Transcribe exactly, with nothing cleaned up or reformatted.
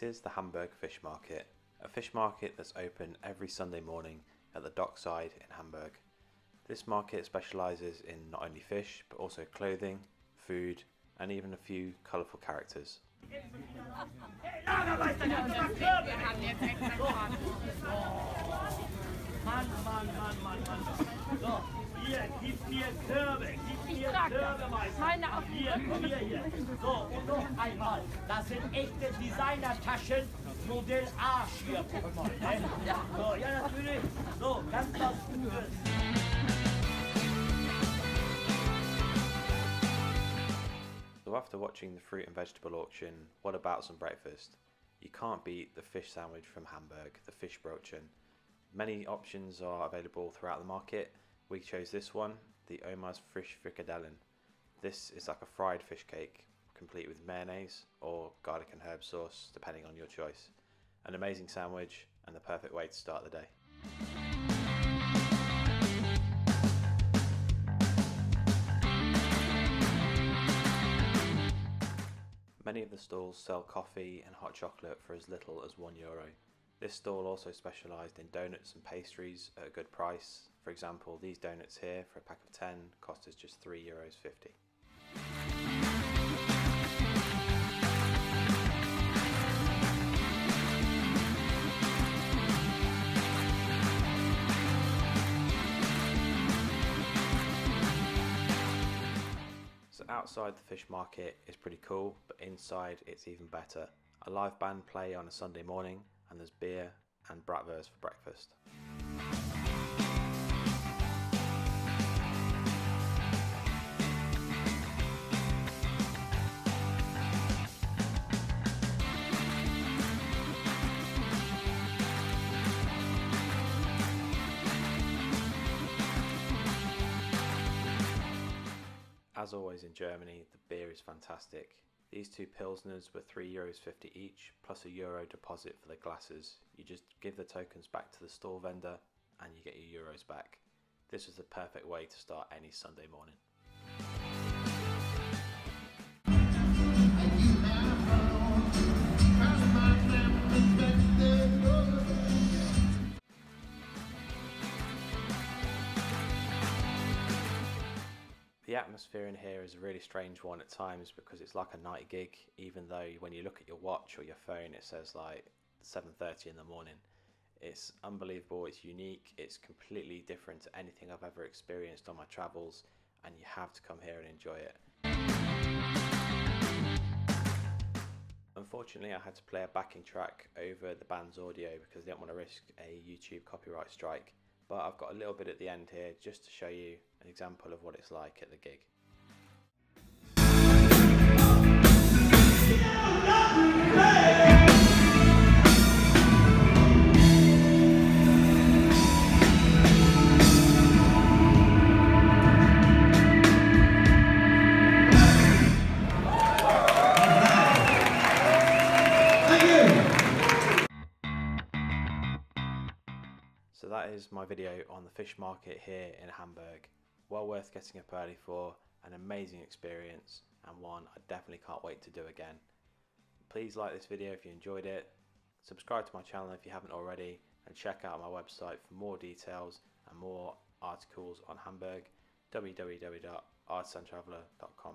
This is the Hamburg Fish Market, a fish market that's open every Sunday morning at the dockside in Hamburg. This market specialises in not only fish, but also clothing, food, and even a few colourful characters. So after watching the fruit and vegetable auction, what about some breakfast? You can't beat the fish sandwich from Hamburg, the fischbrötchen. Many options are available throughout the market. We chose this one, the Omar's Frisch Frikadellen. This is like a fried fish cake, complete with mayonnaise or garlic and herb sauce, depending on your choice. An amazing sandwich and the perfect way to start the day. Many of the stalls sell coffee and hot chocolate for as little as one euro. This stall also specialised in donuts and pastries at a good price. For example, these donuts here for a pack of ten cost us just three euros fifty. So outside the fish market is pretty cool, but inside it's even better. A live band play on a Sunday morning, and there's beer and bratwurst for breakfast. As always in Germany, the beer is fantastic. These two Pilsners were three euros fifty each, plus a euro deposit for the glasses. You just give the tokens back to the store vendor and you get your euros back. This is the perfect way to start any Sunday morning. The atmosphere in here is a really strange one at times because it's like a night gig, even though when you look at your watch or your phone it says like seven thirty in the morning. It's unbelievable, it's unique, it's completely different to anything I've ever experienced on my travels, and you have to come here and enjoy it. Unfortunately, I had to play a backing track over the band's audio because I didn't want to risk a YouTube copyright strike. But I've got a little bit at the end here just to show you an example of what it's like at the gig. So that is my video on the fish market here in Hamburg. Well worth getting up early for, an amazing experience and one I definitely can't wait to do again. Please like this video if you enjoyed it, subscribe to my channel if you haven't already, and check out my website for more details and more articles on Hamburg, w w w dot artisan traveller dot com.